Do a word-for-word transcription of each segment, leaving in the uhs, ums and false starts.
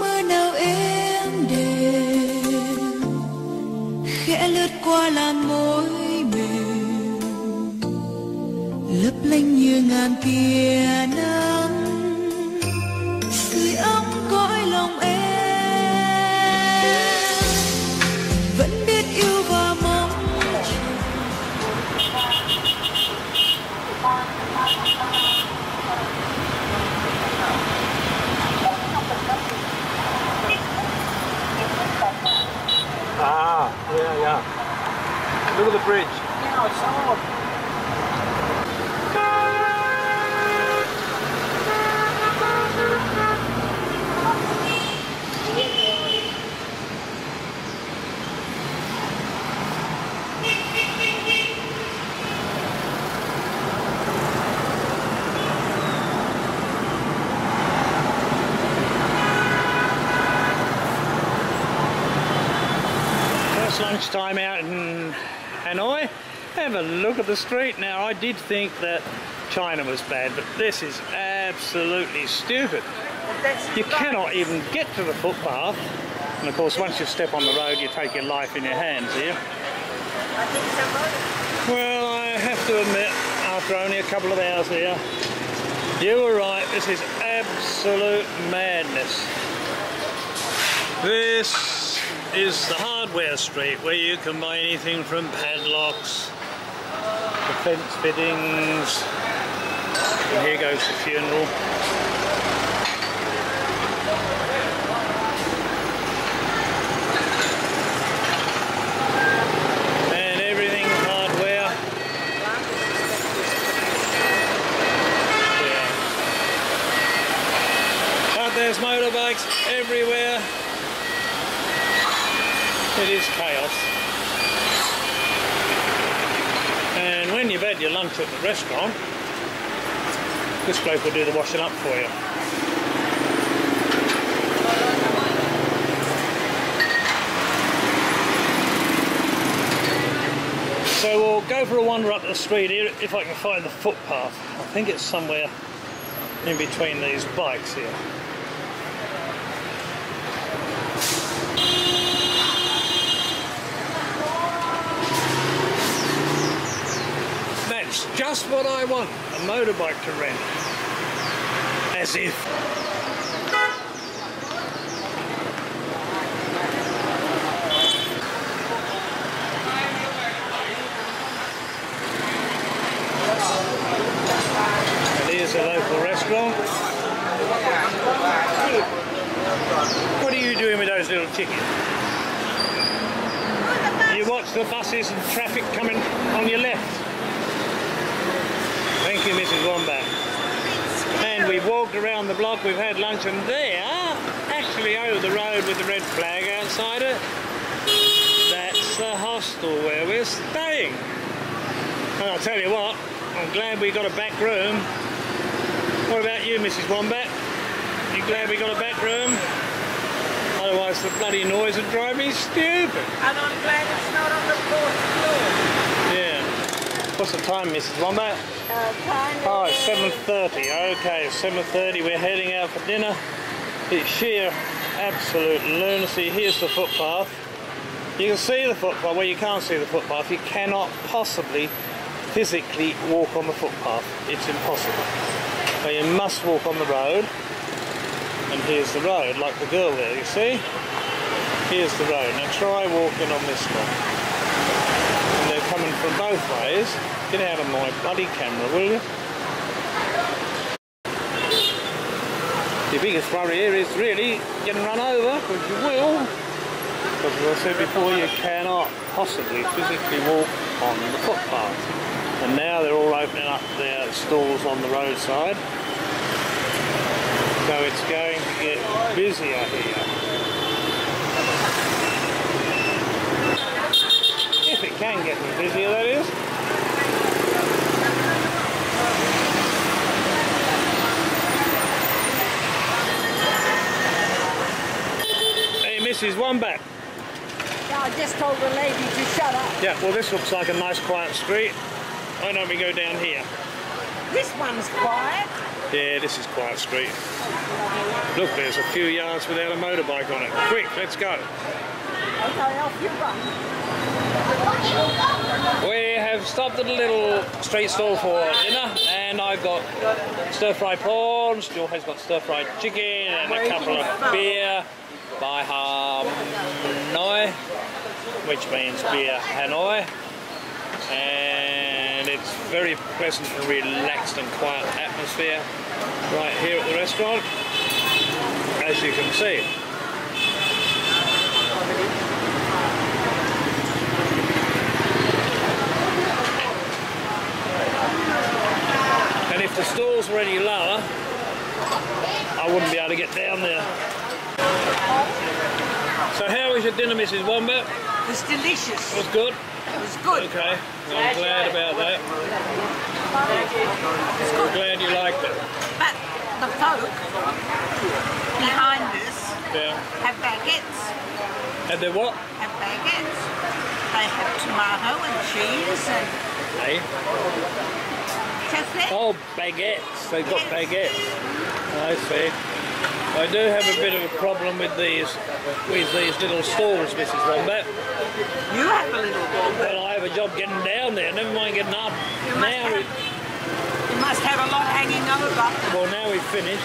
mơ nào êm đềm khẽ lướt qua làn môi mềm lấp lánh như ngàn tia nắng sưởi ấm cõi lòng em vẫn biết yêu và mong chờ. Ah, yeah, yeah. Look at the bridge. Yeah, I saw it. Lunchtime out in Hanoi. Have a look at the street. Now I did think that China was bad, but this is absolutely stupid. You cannot even get to the footpath, and of course once you step on the road you take your life in your hands here. Well, I have to admit, after only a couple of hours here, you were right, this is absolute madness. This is the hardware street where you can buy anything from padlocks to fence fittings, and here goes the funeral. And everything hardware. Yeah. But there's motorbikes everywhere. It is chaos. And when you've had your lunch at the restaurant, this bloke will do the washing up for you. So we'll go for a wander up the street here if I can find the footpath. I think it's somewhere in between these bikes here. Just what I want, a motorbike to rent. As if. And here's a local restaurant. What are you doing with those little chickens? You watch the buses and traffic coming on your left. Thank you, Missus Wombat. And we've walked around the block, we've had lunch, and there, actually over the road with the red flag outside it, that's the hostel where we're staying. And I'll tell you what, I'm glad we got a back room. What about you, Missus Wombat? You glad we got a back room? Otherwise the bloody noise would drive me stupid. And I'm glad it's not on the fourth floor. What's the time, Missus Lambert? Uh, time oh, it's seven thirty. Okay, seven thirty. We're heading out for dinner. It's sheer absolute lunacy. Here's the footpath. You can see the footpath. Well, you can't see the footpath. You cannot possibly physically walk on the footpath. It's impossible. So you must walk on the road. And here's the road, like the girl there, you see? Here's the road. Now try walking on this one. Coming from both ways. Get out of my bloody camera, will you? Your biggest worry here is really getting run over, because you will. Because as I said before, you cannot possibly physically walk on the footpath. And now they're all opening up their stalls on the roadside. So it's going to get busier here. If it can get me busier, that is. Hey, Missus Wombat. Yeah, I just told the lady to shut up. Yeah, well, this looks like a nice, quiet street. Why don't we go down here? This one's quiet. Yeah, this is quiet street. Look, there's a few yards without a motorbike on it. Quick, let's go. Okay, off you run. We have stopped at a little street stall for dinner, and I've got stir-fried prawns. Jill has got stir-fried chicken and a couple of beer by Hanoi, which means beer Hanoi. And it's very pleasant and relaxed and quiet atmosphere right here at the restaurant, as you can see. And if the stalls were any lower, I wouldn't be able to get down there. So how was your dinner, Missus Wombat? It was delicious. It was good? It was good. Okay, well, I'm glad about that. I'm glad you liked it. But the folk behind us yeah. have baguettes. Have they what? Have baguettes. They have tomato and cheese and... Hey? Oh, baguettes. They've got baguettes. I see. I do have a bit of a problem with these with these little stalls, Missus Wombat. You have a little problem. Well, I have a job getting down there, never mind getting up. You must, now have, it, you must have a lot hanging over. Well, now we've finished.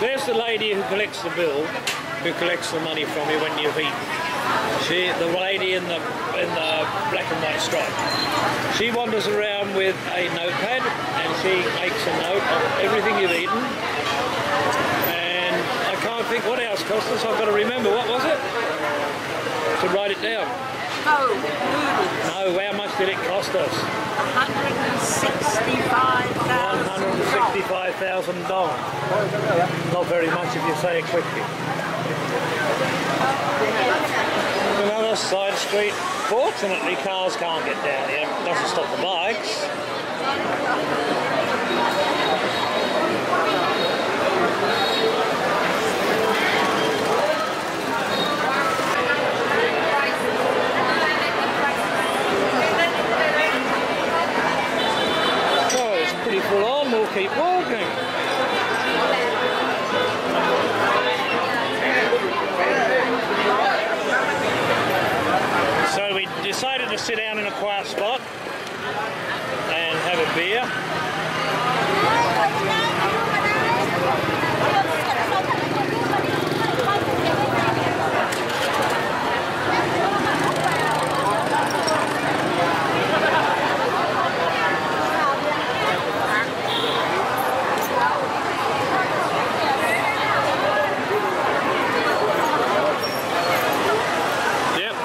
There's the lady who collects the bill, who collects the money from you when you've eaten. She, the lady in the, in the black and white stripe. She wanders around with a notepad and she makes a note of everything you've eaten. Think what else cost us? I've got to remember. What was it? To write it down. No, noodles. No, how much did it cost us? one hundred sixty-five thousand dollars. one hundred sixty-five thousand dollars. Not very much if you say it quickly. Another side street. Fortunately, cars can't get down here. It doesn't stop the bikes. Keep walking. So we decided to sit down in a quiet spot and have a beer.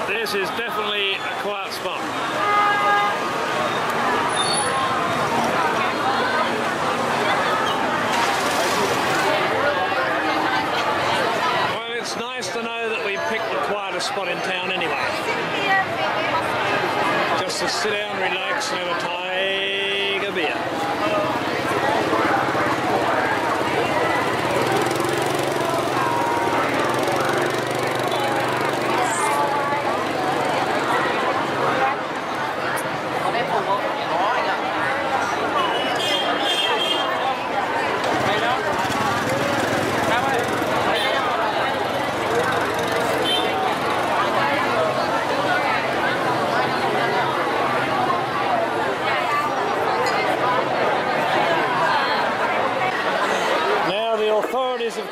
This is definitely a quiet spot. Well, it's nice to know that we picked the quietest spot in town anyway. Just to sit down, relax, and have a tiger beer.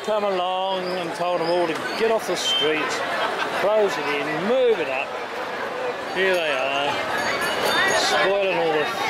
Come along and told them all to get off the street, close it in, move it up. Here they are, spoiling all the